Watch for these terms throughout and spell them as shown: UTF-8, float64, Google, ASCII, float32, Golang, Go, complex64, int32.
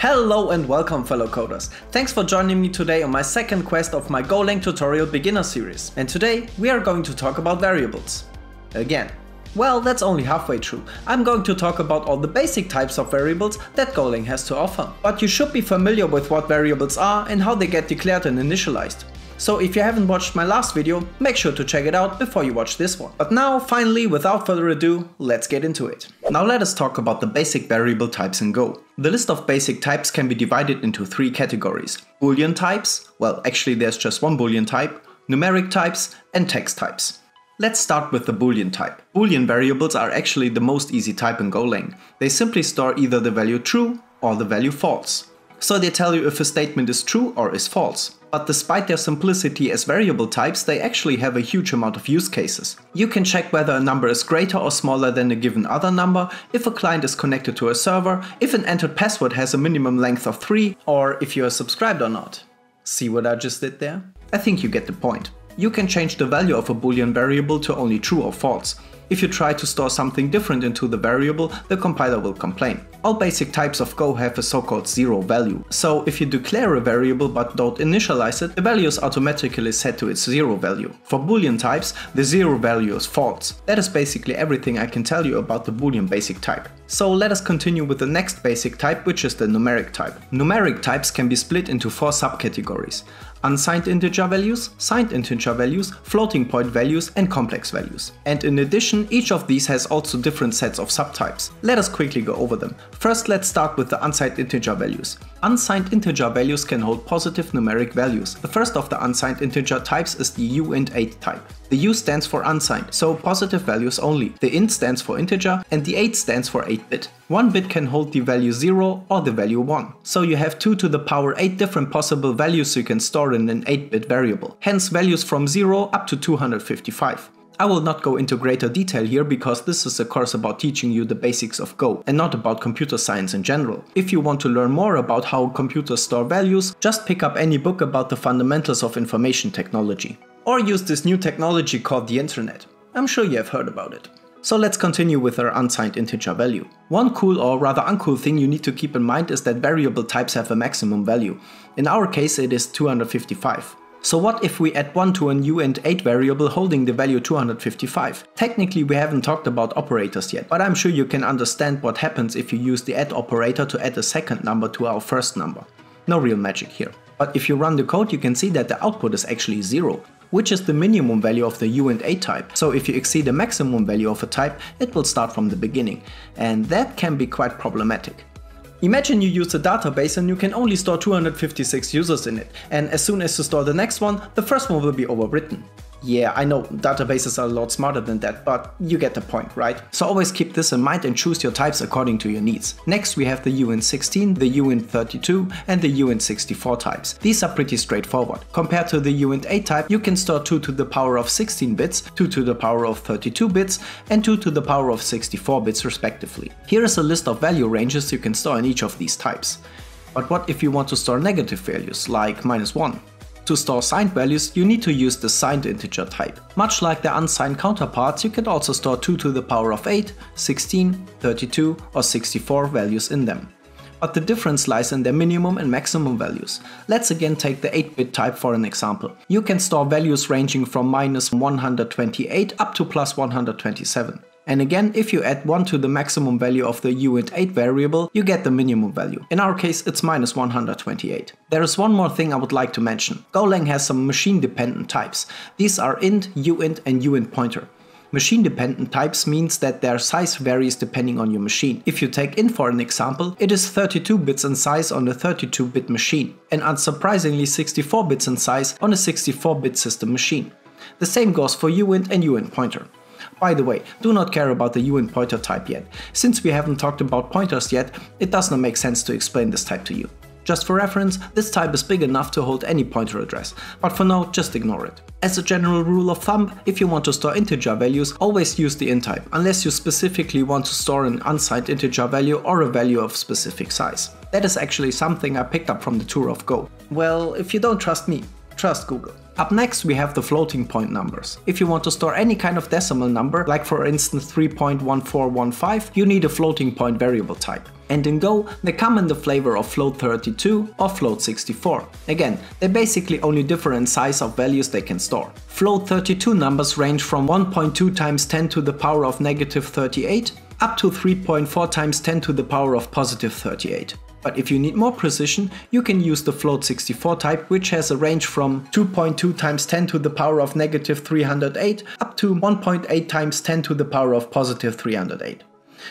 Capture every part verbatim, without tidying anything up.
Hello and welcome, fellow coders. Thanks for joining me today on my second quest of my Golang tutorial beginner series. And today we are going to talk about variables. Again. Well, that's only halfway true. I'm going to talk about all the basic types of variables that Golang has to offer. But you should be familiar with what variables are and how they get declared and initialized. So if you haven't watched my last video, make sure to check it out before you watch this one. But now, finally, without further ado, let's get into it. Now let us talk about the basic variable types in Go. The list of basic types can be divided into three categories. Boolean types, well actually there's just one Boolean type, numeric types and text types. Let's start with the Boolean type. Boolean variables are actually the most easy type in Golang. They simply store either the value true or the value false. So they tell you if a statement is true or is false. But despite their simplicity as variable types, they actually have a huge amount of use cases. You can check whether a number is greater or smaller than a given other number, if a client is connected to a server, if an entered password has a minimum length of three, or if you are subscribed or not. See what I just did there? I think you get the point. You can change the value of a Boolean variable to only true or false. If you try to store something different into the variable, the compiler will complain. All basic types of Go have a so-called zero value. So if you declare a variable but don't initialize it, the value is automatically set to its zero value. For Boolean types, the zero value is false. That is basically everything I can tell you about the Boolean basic type. So let us continue with the next basic type, which is the numeric type. Numeric types can be split into four subcategories. Unsigned integer values, signed integer values, floating point values and complex values. And in addition, each of these has also different sets of subtypes. Let us quickly go over them. First, let's start with the unsigned integer values. Unsigned integer values can hold positive numeric values. The first of the unsigned integer types is the uint eight type. The U stands for unsigned, so positive values only. The int stands for integer and the eight stands for eight bit. One bit can hold the value zero or the value one. So you have two to the power eight different possible values you can store in an eight bit variable. Hence values from zero up to two hundred fifty-five. I will not go into greater detail here because this is a course about teaching you the basics of Go and not about computer science in general. If you want to learn more about how computers store values, just pick up any book about the fundamentals of information technology. Or use this new technology called the internet. I'm sure you have heard about it. So let's continue with our unsigned integer value. One cool or rather uncool thing you need to keep in mind is that variable types have a maximum value. In our case it is two hundred fifty-five. So what if we add one to an uint eight variable holding the value two hundred fifty-five? Technically we haven't talked about operators yet, but I'm sure you can understand what happens if you use the add operator to add a second number to our first number. No real magic here. But if you run the code you can see that the output is actually zero, which is the minimum value of the uint eight type. So if you exceed the maximum value of a type, it will start from the beginning. And that can be quite problematic. Imagine you use a database and you can only store two hundred fifty-six users in it. And as soon as you store the next one, the first one will be overwritten. Yeah, I know, databases are a lot smarter than that, but you get the point, right? So always keep this in mind and choose your types according to your needs. Next we have the uint sixteen, the uint thirty-two and the uint sixty-four types. These are pretty straightforward. Compared to the uint eight type, you can store two to the power of sixteen bits, two to the power of thirty-two bits and two to the power of sixty-four bits respectively. Here is a list of value ranges you can store in each of these types. But what if you want to store negative values, like minus one? To store signed values, you need to use the signed integer type. Much like their unsigned counterparts, you can also store two to the power of eight, sixteen, thirty-two or sixty-four values in them. But the difference lies in their minimum and maximum values. Let's again take the eight bit type for an example. You can store values ranging from minus one hundred twenty-eight up to plus one hundred twenty-seven. And again, if you add one to the maximum value of the uint eight variable, you get the minimum value. In our case, it's minus one hundred twenty-eight. There is one more thing I would like to mention. Golang has some machine-dependent types. These are int, uint and uint pointer. Machine-dependent types means that their size varies depending on your machine. If you take int for an example, it is thirty-two bits in size on a thirty-two bit machine and unsurprisingly sixty-four bits in size on a sixty-four bit system machine. The same goes for uint and uint pointer. By the way, do not care about the uint pointer type yet. Since we haven't talked about pointers yet, it does not make sense to explain this type to you. Just for reference, this type is big enough to hold any pointer address, but for now just ignore it. As a general rule of thumb, if you want to store integer values, always use the int type, unless you specifically want to store an unsigned integer value or a value of specific size. That is actually something I picked up from the tour of Go. Well, if you don't trust me, trust Google. Up next we have the floating point numbers. If you want to store any kind of decimal number, like for instance three point one four one five, you need a floating point variable type. and in Go they come in the flavor of float thirty-two or float sixty-four. Again, they basically only differ in size of values they can store. float thirty-two numbers range from one point two times ten to the power of negative thirty-eight up to three point four times ten to the power of positive thirty-eight. But if you need more precision, you can use the float sixty-four type, which has a range from two point two times ten to the power of negative three hundred eight up to one point eight times ten to the power of positive three hundred eight.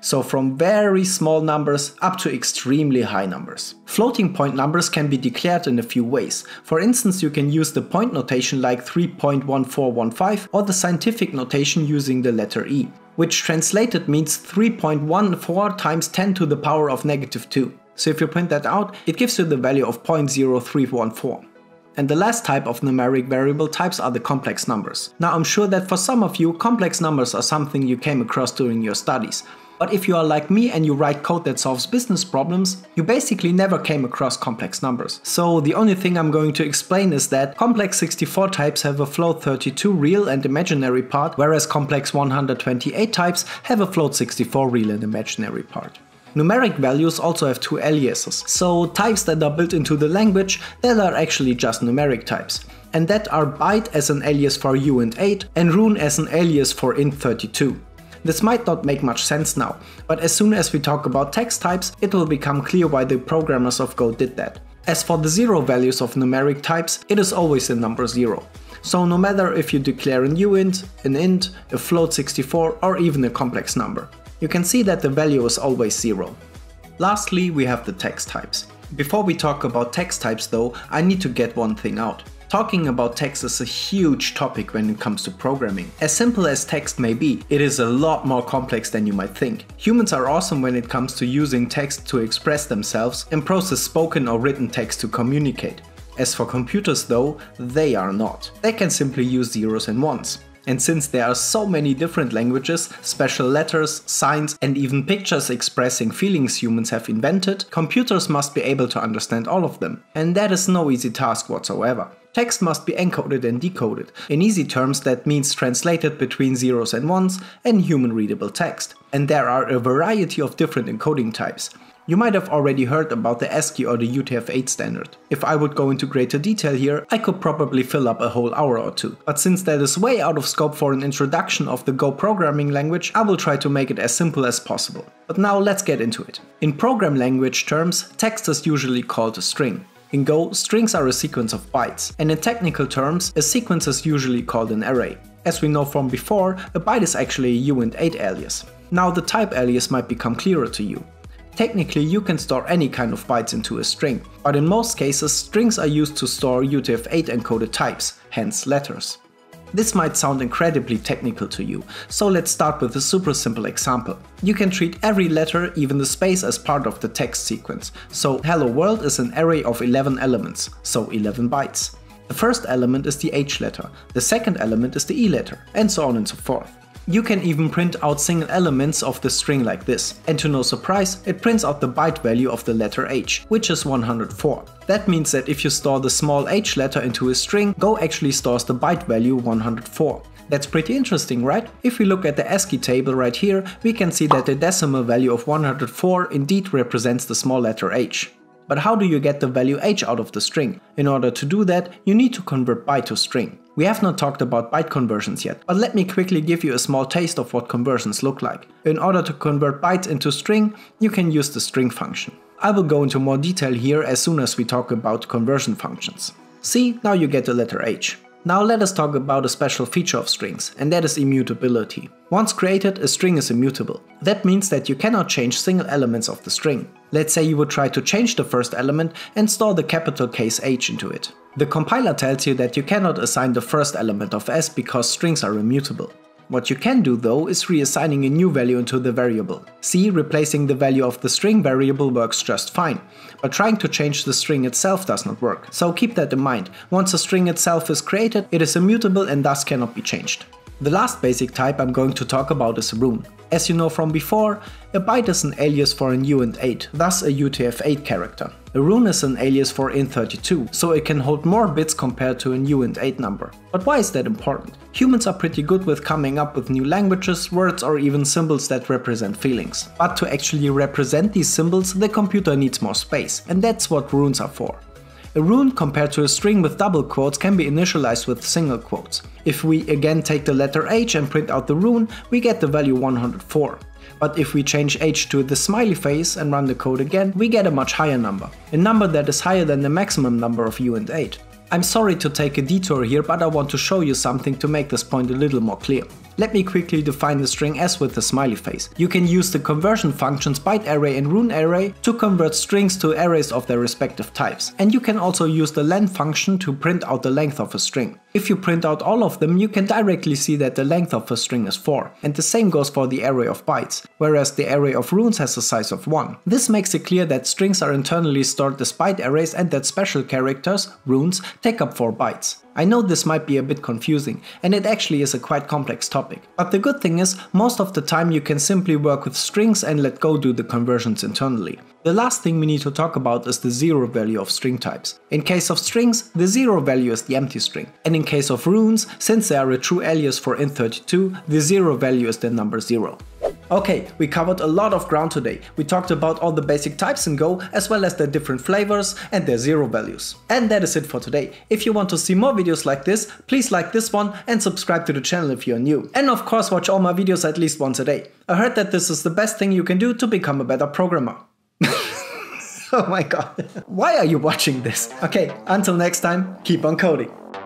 So from very small numbers up to extremely high numbers. Floating point numbers can be declared in a few ways. For instance, you can use the point notation like three point one four one five or the scientific notation using the letter E, which translated means three point one four times ten to the power of negative two. So if you print that out, it gives you the value of zero point zero three one four. And the last type of numeric variable types are the complex numbers. Now I'm sure that for some of you, complex numbers are something you came across during your studies. But if you are like me and you write code that solves business problems, you basically never came across complex numbers. So the only thing I'm going to explain is that complex sixty-four types have a float thirty-two real and imaginary part, whereas complex one twenty-eight types have a float sixty-four real and imaginary part. Numeric values also have two aliases, so types that are built into the language that are actually just numeric types, and that are byte as an alias for uint eight and rune as an alias for int thirty-two. This might not make much sense now, but as soon as we talk about text types, it will become clear why the programmers of Go did that. As for the zero values of numeric types, it is always the number zero. So no matter if you declare an uint, an int, a float sixty-four or even a complex number, you can see that the value is always zero. Lastly, we have the text types. Before we talk about text types though, I need to get one thing out. Talking about text is a huge topic when it comes to programming. As simple as text may be, it is a lot more complex than you might think. Humans are awesome when it comes to using text to express themselves and process spoken or written text to communicate. As for computers though, they are not. They can simply use zeros and ones. And since there are so many different languages, special letters, signs and even pictures expressing feelings humans have invented, computers must be able to understand all of them. And that is no easy task whatsoever. Text must be encoded and decoded. In easy terms, that means translated between zeros and ones and human readable text. And there are a variety of different encoding types. You might have already heard about the ASCII or the U T F eight standard. If I would go into greater detail here, I could probably fill up a whole hour or two. But since that is way out of scope for an introduction of the Go programming language, I will try to make it as simple as possible. But now let's get into it. In program language terms, text is usually called a string. In Go, strings are a sequence of bytes. And in technical terms, a sequence is usually called an array. As we know from before, a byte is actually a uint eight alias. Now the type alias might become clearer to you. Technically, you can store any kind of bytes into a string, but in most cases, strings are used to store U T F eight encoded types, hence letters. This might sound incredibly technical to you, so let's start with a super simple example. You can treat every letter, even the space, as part of the text sequence. So hello world is an array of eleven elements, so eleven bytes. The first element is the H letter, the second element is the E letter, and so on and so forth. You can even print out single elements of the string like this. And to no surprise, it prints out the byte value of the letter H, which is one hundred four. That means that if you store the small H letter into a string, Go actually stores the byte value one hundred four. That's pretty interesting, right? If we look at the ASCII table right here, we can see that the decimal value of one hundred four indeed represents the small letter H. But how do you get the value H out of the string? In order to do that, you need to convert byte to string. We have not talked about byte conversions yet, but let me quickly give you a small taste of what conversions look like. In order to convert bytes into string, you can use the string function. I will go into more detail here as soon as we talk about conversion functions. See, now you get the letter H. Now let us talk about a special feature of strings, and that is immutability. Once created, a string is immutable. That means that you cannot change single elements of the string. Let's say you would try to change the first element and store the capital case H into it. The compiler tells you that you cannot assign the first element of S because strings are immutable. What you can do though is reassigning a new value into the variable. See, replacing the value of the string variable works just fine, but trying to change the string itself does not work. So keep that in mind. Once the string itself is created, it is immutable and thus cannot be changed. The last basic type I'm going to talk about is rune. As you know from before, a byte is an alias for an uint eight, thus a U T F eight character. A rune is an alias for int thirty-two, so it can hold more bits compared to an uint eight number. But why is that important? Humans are pretty good with coming up with new languages, words or even symbols that represent feelings. But to actually represent these symbols, the computer needs more space, and that's what runes are for. A rune compared to a string with double quotes can be initialized with single quotes. If we again take the letter H and print out the rune, we get the value one hundred four. But if we change H to the smiley face and run the code again, we get a much higher number. A number that is higher than the maximum number of uint eight. I'm sorry to take a detour here, but I want to show you something to make this point a little more clear. Let me quickly define the string S with the smiley face. You can use the conversion functions byte array and rune array to convert strings to arrays of their respective types. And you can also use the len function to print out the length of a string. If you print out all of them, you can directly see that the length of a string is four. And the same goes for the array of bytes, whereas the array of runes has a size of one. This makes it clear that strings are internally stored as byte arrays and that special characters, runes, take up four bytes. I know this might be a bit confusing, and it actually is a quite complex topic. But the good thing is, most of the time you can simply work with strings and let Go do the conversions internally. The last thing we need to talk about is the zero value of string types. In case of strings, the zero value is the empty string. And in case of runes, since they are a true alias for int thirty-two, the zero value is the number zero. Okay, we covered a lot of ground today. We talked about all the basic types in Go, as well as their different flavors and their zero values. And that is it for today. If you want to see more videos like this, please like this one and subscribe to the channel if you're new. And of course watch all my videos at least once a day. I heard that this is the best thing you can do to become a better programmer. Oh my god. Why are you watching this? Okay, until next time, keep on coding.